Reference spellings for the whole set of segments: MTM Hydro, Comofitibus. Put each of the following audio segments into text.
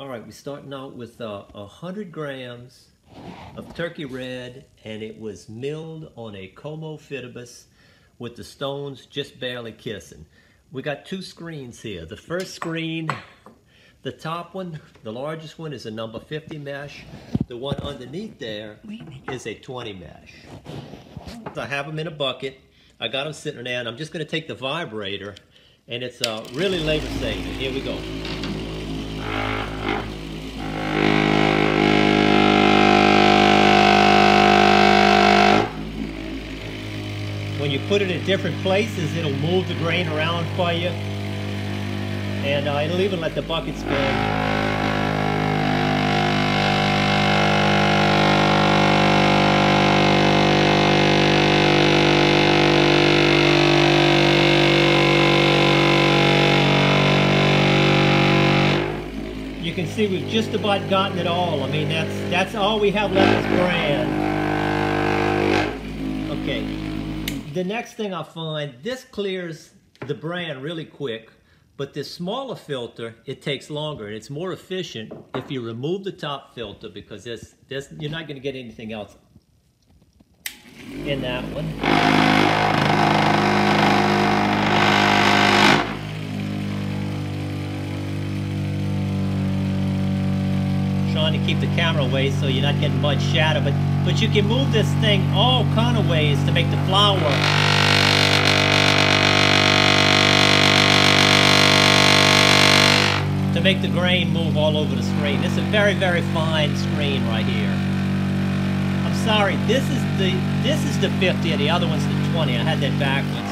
All right, we're starting out with 100 grams of turkey red, and it was milled on a Comofitibus with the stones just barely kissing. We got two screens here. The first screen, the top one, the largest one, is a number 50 mesh. The one underneath there is a 20 mesh. So I have them in a bucket. I got them sitting there, and I'm just going to take the vibrator, and it's really labor saving. Here we go. When you put it in different places, it'll move the grain around for you. And it'll even let the bucket spin. You can see we've just about gotten it all. I mean, that's all we have left is bran. Okay. The next thing I find, this clears the bran really quick, but this smaller filter, it takes longer, and it's more efficient if you remove the top filter, because you're not going to get anything else in that one. Trying to keep the camera away so you're not getting much shadow, but you can move this thing all kind of ways to make the flour. To make the grain move all over the screen. It's a very, very fine screen right here. I'm sorry, this is the 50 and the other one's the 20. I had that backwards.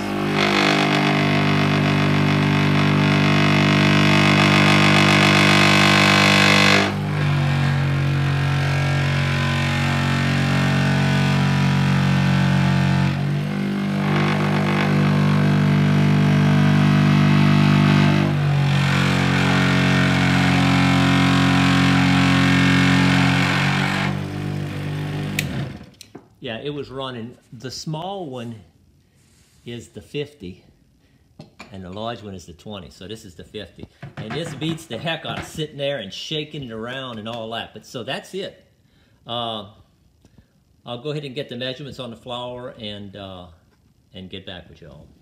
Yeah, it was running. The small one is the 50, and the large one is the 20. So this is the 50. And this beats the heck out of sitting there and shaking it around and all that. But so that's it. I'll go ahead and get the measurements on the flour and get back with y'all.